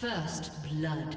First blood.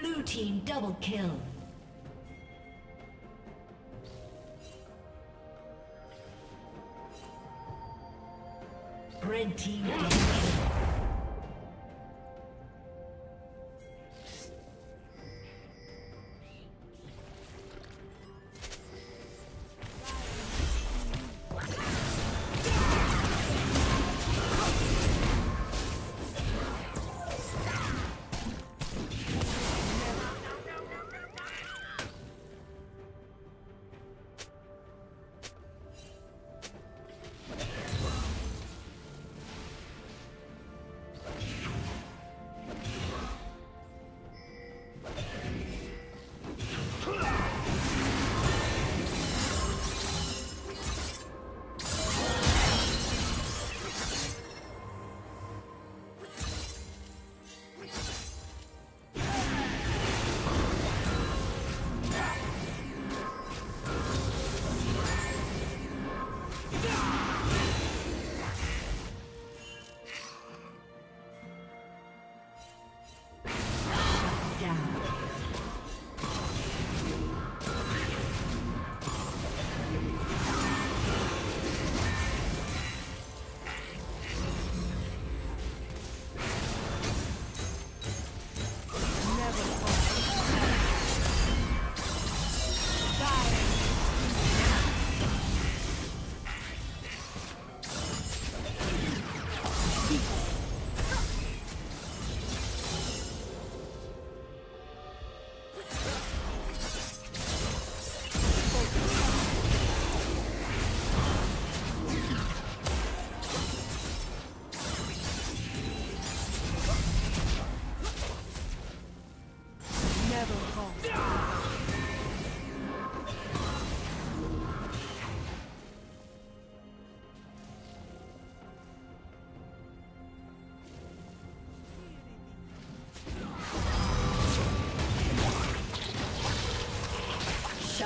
Blue team double kill. Red team double kill.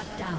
Shut down.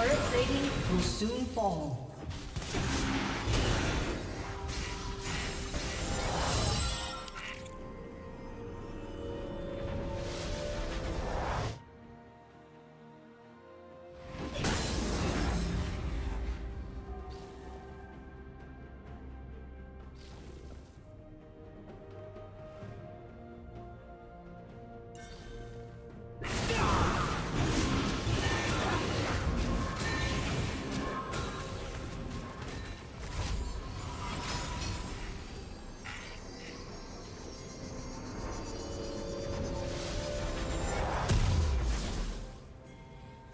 Turret plating will soon fall.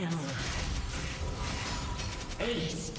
kill. Ace.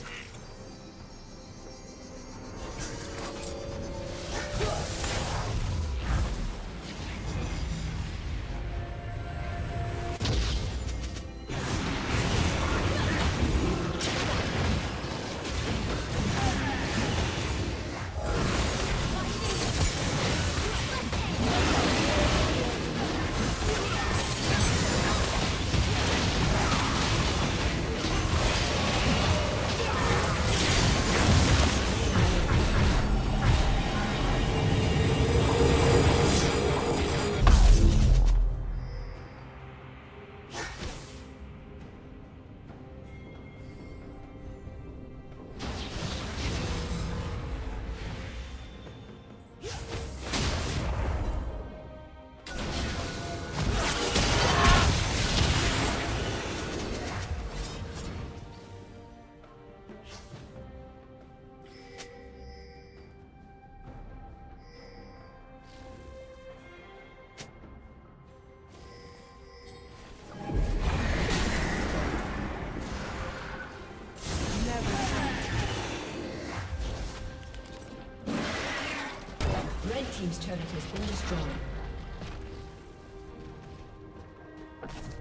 Team's turret has been destroyed.